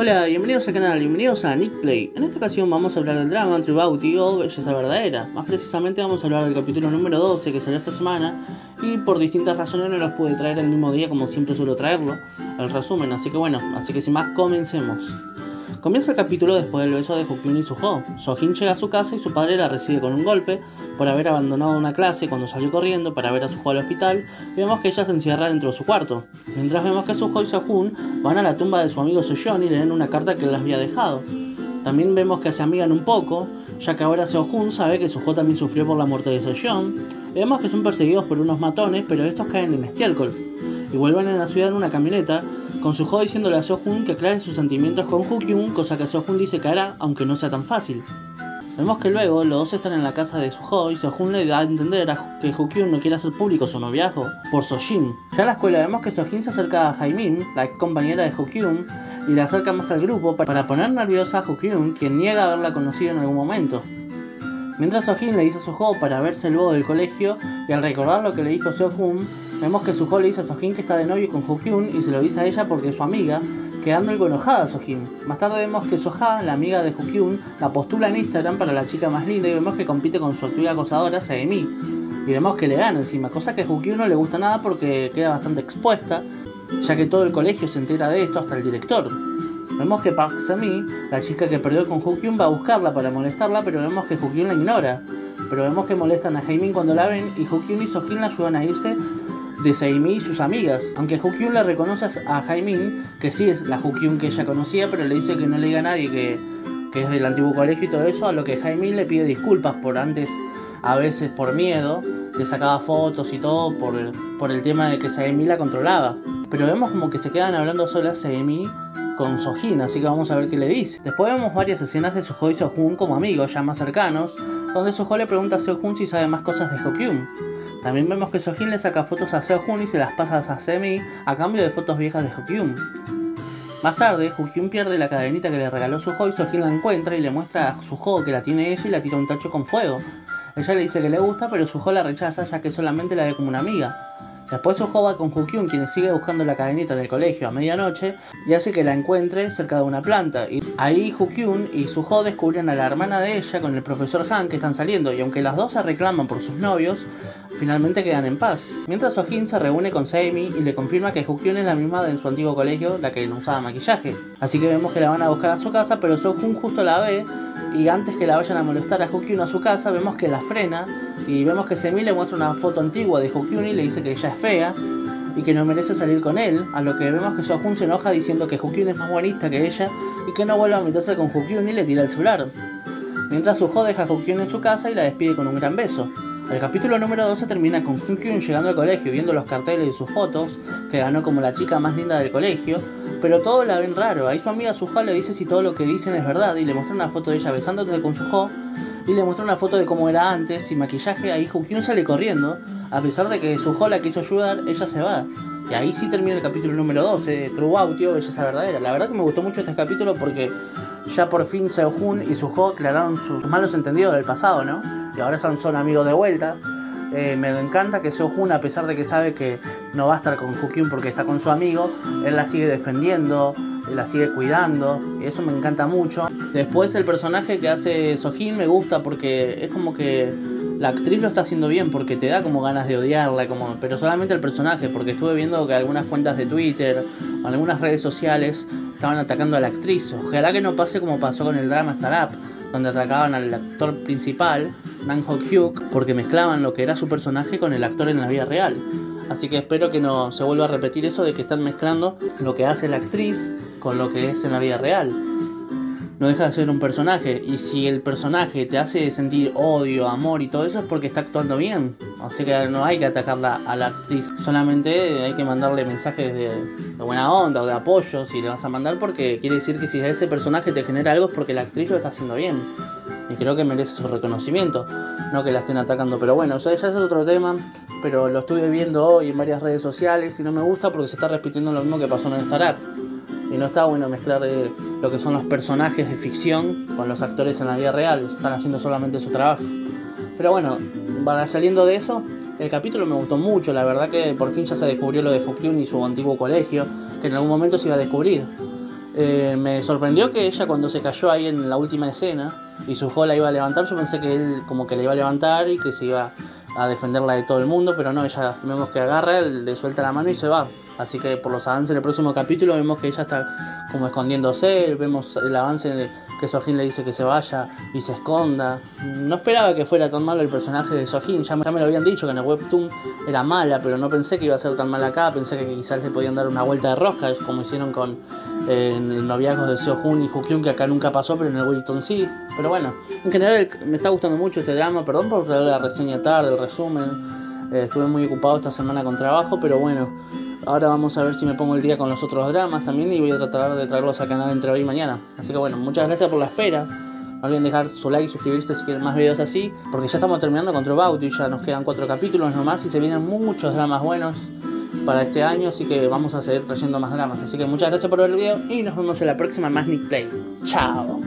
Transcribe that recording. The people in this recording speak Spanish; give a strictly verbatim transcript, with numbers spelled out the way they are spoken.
Hola, bienvenidos al canal, bienvenidos a Nick Play. En esta ocasión vamos a hablar del drama True Beauty o Belleza Verdadera. Más precisamente vamos a hablar del capítulo número doce que salió esta semana. Y por distintas razones no los pude traer el mismo día como siempre suelo traerlo, el resumen, así que bueno, así que sin más, comencemos. Comienza el capítulo después del beso de Ho-kyun y Su-ho. Sohoon llega a su casa y su padre la recibe con un golpe por haber abandonado una clase cuando salió corriendo para ver a Su-ho al hospital. Vemos que ella se encierra dentro de su cuarto. Mientras vemos que Su-ho y Sohoon van a la tumba de su amigo Seo-jun y leen una carta que él les había dejado. También vemos que se amigan un poco, ya que ahora Sohoon sabe que Su-ho también sufrió por la muerte de Seo-jun. Vemos que son perseguidos por unos matones, pero estos caen en estiércol y vuelven a la ciudad en una camioneta, con Su-ho diciéndole a Seo-jun que aclare sus sentimientos con Hyukyun, cosa que Seo-jun dice que hará, aunque no sea tan fácil. Vemos que luego los dos están en la casa de Su-ho y Seo-jun le da a entender a que Hyukyun no quiere hacer público su noviazgo por Seo-jin. Ya en la escuela vemos que Seo-jin se acerca a Jaemin, la ex compañera de Hyukyun, y la acerca más al grupo para poner nerviosa a Hyukyun, quien niega haberla conocido en algún momento. Mientras Seo-jin le dice a Su-ho para verse el bodo del colegio, y al recordar lo que le dijo Seo-jun, vemos que Su-ho le dice a Seo-jun que está de novio con Ho-kyun y se lo dice a ella porque es su amiga, quedando algo enojada a Seo-jun. Más tarde vemos que So-ha, la amiga de Ho-kyun, la postula en Instagram para la chica más linda y vemos que compite con su actual acosadora Sae-mi. Y vemos que le gana encima, cosa que a Ho-kyun no le gusta nada porque queda bastante expuesta, ya que todo el colegio se entera de esto, hasta el director. Vemos que Park Sae-mi, la chica que perdió con Ho-kyun, va a buscarla para molestarla, pero vemos que Ho-kyun la ignora. Pero vemos que molestan a Jaemin cuando la ven y Ho-kyun y So-jin la ayudan a irse de Sae-mi y sus amigas, aunque Ho-kyun le reconoce a Jaemin que sí es la Ho-kyun que ella conocía, pero le dice que no le diga a nadie que, que es del antiguo colegio y todo eso, a lo que Jaemin le pide disculpas por antes, a veces por miedo, le sacaba fotos y todo por el, por el tema de que Sae-mi la controlaba. Pero vemos como que se quedan hablando solas Sae-mi con Soo-jin, así que vamos a ver qué le dice. Después vemos varias escenas de Su-ho y Seo-jun como amigos ya más cercanos, donde Su-ho le pregunta a Seo-jun si sabe más cosas de Ho-kyun. También vemos que Seo-jin le saca fotos a Seo-jun y se las pasa a Sae-mi a cambio de fotos viejas de Ho-kyun. Más tarde, Ho-kyun pierde la cadenita que le regaló Su-ho y Seo-jin la encuentra y le muestra a Su-ho que la tiene ella y la tira un tacho con fuego. Ella le dice que le gusta, pero Su-ho la rechaza ya que solamente la ve como una amiga. Después Su-ho va con Ho-kyun, quien sigue buscando la cadenita del colegio a medianoche y hace que la encuentre cerca de una planta. Y ahí Ho-kyun y Su-ho descubren a la hermana de ella con el profesor Han, que están saliendo, y aunque las dos se reclaman por sus novios, finalmente quedan en paz. Mientras Soo-jin se reúne con Sae-mi y le confirma que Ho-kyun es la misma de su antiguo colegio, la que no usaba maquillaje. Así que vemos que la van a buscar a su casa, pero Soo-jun justo la ve y antes que la vayan a molestar a Ho-kyun a su casa, vemos que la frena y vemos que Sae-mi le muestra una foto antigua de Ho-kyun y le dice que ella es fea y que no merece salir con él, a lo que vemos que Soo-jun se enoja diciendo que Ho-kyun es más bonita que ella y que no vuelva a meterse con Ho-kyun y le tira el celular. Mientras Su-ho deja a Ho-kyun en su casa y la despide con un gran beso. El capítulo número doce termina con Hyukyun llegando al colegio viendo los carteles y sus fotos, que ganó como la chica más linda del colegio, pero todos la ven raro. Ahí su amiga Su-ho le dice si todo lo que dicen es verdad y le muestra una foto de ella besándose con Su-ho y le muestra una foto de cómo era antes, sin maquillaje. Ahí Hyukyun sale corriendo, a pesar de que Su-ho la quiso ayudar, ella se va. Y ahí sí termina el capítulo número doce de True Beauty o Belleza Verdadera. La verdad que me gustó mucho este capítulo porque ya por fin Seo-jun y Su-ho aclararon sus malos entendidos del pasado, ¿no? Y ahora son, son amigos de vuelta. Eh, me encanta que Seo-jun, a pesar de que sabe que no va a estar con Ho-kyun porque está con su amigo, él la sigue defendiendo, él la sigue cuidando, y eso me encanta mucho. Después el personaje que hace Soo-jin me gusta porque es como que la actriz lo está haciendo bien, porque te da como ganas de odiarla, como, pero solamente el personaje, porque estuve viendo que algunas cuentas de Twitter, algunas redes sociales estaban atacando a la actriz. Ojalá que no pase como pasó con el drama Start-Up, donde atacaban al actor principal, Nam Ho-kyuk, porque mezclaban lo que era su personaje con el actor en la vida real. Así que espero que no se vuelva a repetir eso de que están mezclando lo que hace la actriz con lo que es en la vida real. No deja de ser un personaje, y si el personaje te hace sentir odio, amor y todo eso es porque está actuando bien. Así que no hay que atacarla a la actriz, solamente hay que mandarle mensajes de, de buena onda o de apoyo si le vas a mandar, porque quiere decir que si ese personaje te genera algo es porque la actriz lo está haciendo bien. Y creo que merece su reconocimiento, no que la estén atacando. Pero bueno, o sea, ya es otro tema, pero lo estuve viendo hoy en varias redes sociales y no me gusta porque se está repitiendo lo mismo que pasó en el Start-Up. Y no está bueno mezclar eh, lo que son los personajes de ficción con los actores en la vida real. Están haciendo solamente su trabajo. Pero bueno, para saliendo de eso, el capítulo me gustó mucho. La verdad que por fin ya se descubrió lo de Ho-kyun y su antiguo colegio, que en algún momento se iba a descubrir. Eh, me sorprendió que ella, cuando se cayó ahí en la última escena y Su-ho la iba a levantar, yo pensé que él como que la iba a levantar y que se iba a defenderla de todo el mundo, pero no, ella vemos que agarra, le suelta la mano y se va. Así que por los avances del próximo capítulo vemos que ella está como escondiéndose, vemos el avance en el que Soo-jin le dice que se vaya y se esconda. No esperaba que fuera tan malo el personaje de Soo-jin, ya, ya me lo habían dicho que en el webtoon era mala, pero no pensé que iba a ser tan mala acá, pensé que quizás le podían dar una vuelta de rosca, como hicieron con eh, el noviazgo de Seo-jun y Hyukyun, que acá nunca pasó, pero en el webtoon sí. Pero bueno, en general me está gustando mucho este drama, perdón por traer la reseña tarde, el resumen. Eh, estuve muy ocupado esta semana con trabajo, pero bueno, ahora vamos a ver si me pongo el día con los otros dramas también, y voy a tratar de traerlos al canal entre hoy y mañana. Así que bueno, muchas gracias por la espera. No olviden dejar su like y suscribirse si quieren más videos así, porque ya estamos terminando con True Beauty y ya nos quedan cuatro capítulos nomás y se vienen muchos dramas buenos para este año, así que vamos a seguir trayendo más dramas. Así que muchas gracias por ver el video y nos vemos en la próxima más Nick Play. Chao.